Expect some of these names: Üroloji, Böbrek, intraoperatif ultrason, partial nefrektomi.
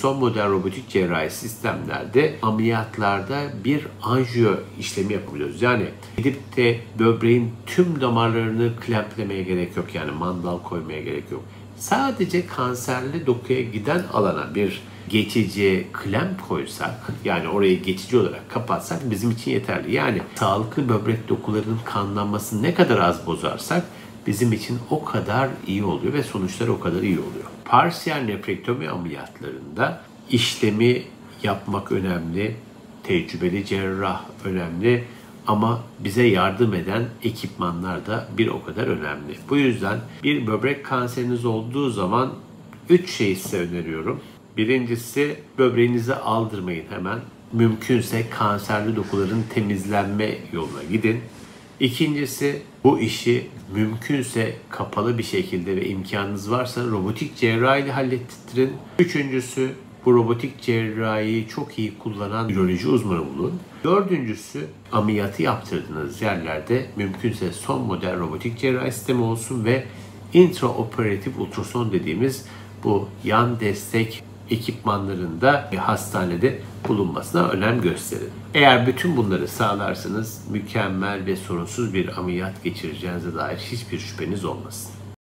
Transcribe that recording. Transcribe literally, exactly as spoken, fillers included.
son model robotik cerrahi sistemlerde ameliyatlarda bir anjiyo işlemi yapabiliyoruz. Yani gidip de böbreğin tüm damarlarını klemplemeye gerek yok. Yani mandal koymaya gerek yok. Sadece kanserli dokuya giden alana bir geçici klemp koysak, yani orayı geçici olarak kapatsak bizim için yeterli. Yani sağlıklı böbrek dokularının kanlanmasını ne kadar az bozarsak bizim için o kadar iyi oluyor ve sonuçları o kadar iyi oluyor. Partial nefrektomi ameliyatlarında işlemi yapmak önemli, tecrübeli cerrah önemli ama bize yardım eden ekipmanlar da bir o kadar önemli. Bu yüzden bir böbrek kanseriniz olduğu zaman üç şey size öneriyorum. Birincisi, böbreğinizi aldırmayın hemen. Mümkünse kanserli dokuların temizlenme yoluna gidin. İkincisi, bu işi mümkünse kapalı bir şekilde ve imkanınız varsa robotik cerrahi ile hallettirin. Üçüncüsü, bu robotik cerrahiyi çok iyi kullanan üroloji uzmanı bulun. Dördüncüsü, ameliyatı yaptırdığınız yerlerde mümkünse son model robotik cerrahi sistemi olsun ve intraoperatif ultrason dediğimiz bu yan destek ekipmanlarında hastanede bulunmasına önem gösterin. Eğer bütün bunları sağlarsanız mükemmel ve sorunsuz bir ameliyat geçireceğinize dair hiçbir şüpheniz olmasın.